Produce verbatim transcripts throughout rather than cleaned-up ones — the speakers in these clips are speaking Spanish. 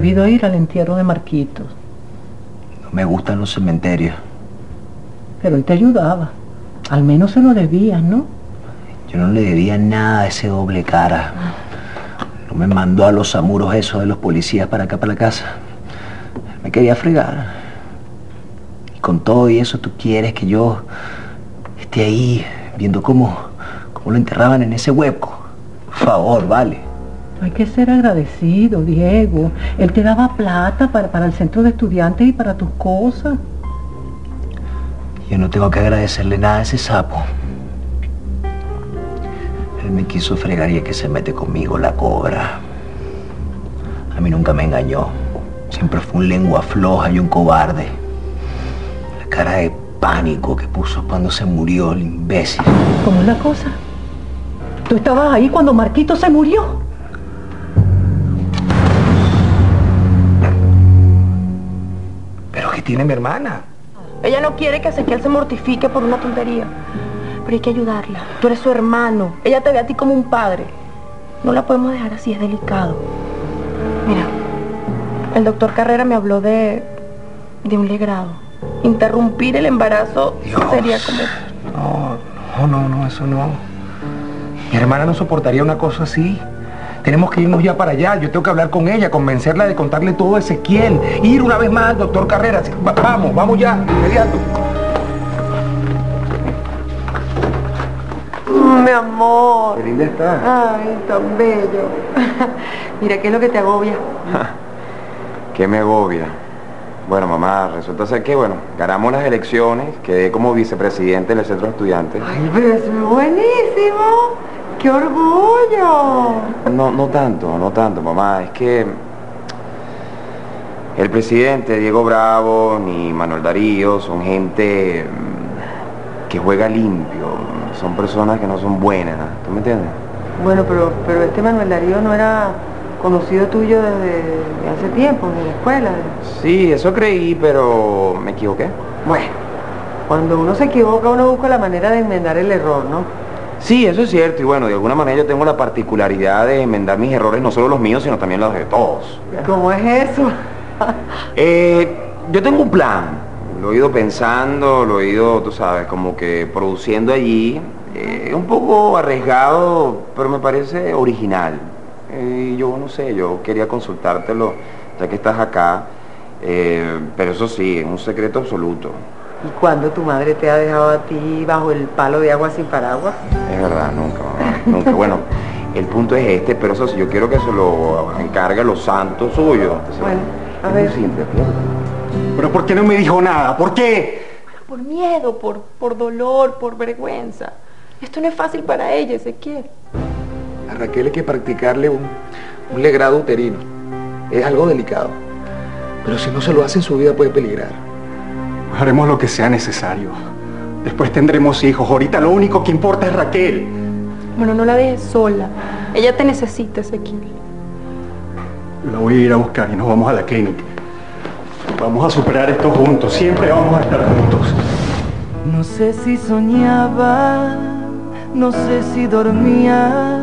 prohibido ir al entierro de Marquitos. No me gustan los cementerios. Pero él te ayudaba. Al menos se lo debías, ¿no? Yo no le debía nada a ese doble cara. No me mandó a los amuros esos de los policías para acá, para la casa. Me quería fregar. Y con todo y eso tú quieres que yo esté ahí viendo cómo, cómo lo enterraban en ese hueco. Por favor, vale. Hay que ser agradecido, Diego. Él te daba plata para, para el centro de estudiantes y para tus cosas. Yo no tengo que agradecerle nada a ese sapo. Él me quiso fregar y es que se mete conmigo la cobra. A mí nunca me engañó. Siempre fue un lengua floja y un cobarde. La cara de pánico que puso cuando se murió el imbécil. ¿Cómo es la cosa? ¿Tú estabas ahí cuando Marquito se murió? ¿Pero qué tiene mi hermana? Ella no quiere que Ezequiel se mortifique por una tontería. Pero hay que ayudarla. Tú eres su hermano. Ella te ve a ti como un padre. No la podemos dejar así, es delicado. Mira, el doctor Carrera me habló de... de un legrado. Interrumpir el embarazo Dios, sería como... No, no, no, no, eso no. Mi hermana no soportaría una cosa así. Tenemos que irnos ya para allá. Yo tengo que hablar con ella, convencerla de contarle todo a Ezequiel. Ir una vez más al doctor Carrera. Va, vamos, vamos ya, inmediato. Mi amor. Qué linda estás. Ay, tan bello. Mira, ¿qué es lo que te agobia? ¿Qué me agobia? Bueno, mamá, resulta ser que, bueno, ganamos las elecciones. Quedé como vicepresidente del centro de estudiantes. Ay, pero es buenísimo. ¡Qué orgullo! No, no tanto, no tanto, mamá. Es que el presidente Diego Bravo ni Manuel Darío son gente que juega limpio. Son personas que no son buenas, ¿tú me entiendes? Bueno, pero, pero este Manuel Darío no era conocido tuyo desde hace tiempo, desde la escuela. Sí, eso creí, pero me equivoqué. Bueno, cuando uno se equivoca, uno busca la manera de enmendar el error, ¿no? Sí, eso es cierto, y bueno, de alguna manera yo tengo la particularidad de enmendar mis errores, no solo los míos, sino también los de todos. ¿Cómo es eso? eh, yo tengo un plan, lo he ido pensando, lo he ido, tú sabes, como que produciendo allí, eh, un poco arriesgado, pero me parece original. Eh, yo no sé, yo quería consultártelo, ya que estás acá, eh, pero eso sí, es un secreto absoluto. ¿Y cuándo tu madre te ha dejado a ti bajo el palo de agua sin paraguas? Es verdad, nunca, mamá, nunca. Bueno, el punto es este, pero eso sí, yo quiero que se lo encargue los santos suyos. Bueno, a ver. Es muy simple, claro. ¿Pero por qué no me dijo nada? ¿Por qué? Por miedo, por, por dolor, por vergüenza. Esto no es fácil para ella, Ezequiel. A Raquel hay que practicarle un, un legrado uterino. Es algo delicado. Pero si no se lo hace en su vida puede peligrar. Haremos lo que sea necesario. Después tendremos hijos. Ahorita lo único que importa es Raquel. Bueno, no la dejes sola. Ella te necesita, Ezequiel. La voy a ir a buscar y nos vamos a la clínica. Vamos a superar esto juntos. Siempre vamos a estar juntos. No sé si soñaba, no sé si dormía,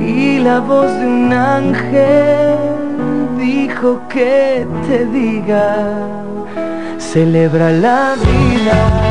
y la voz de un ángel dijo que te diga: celebra la vida.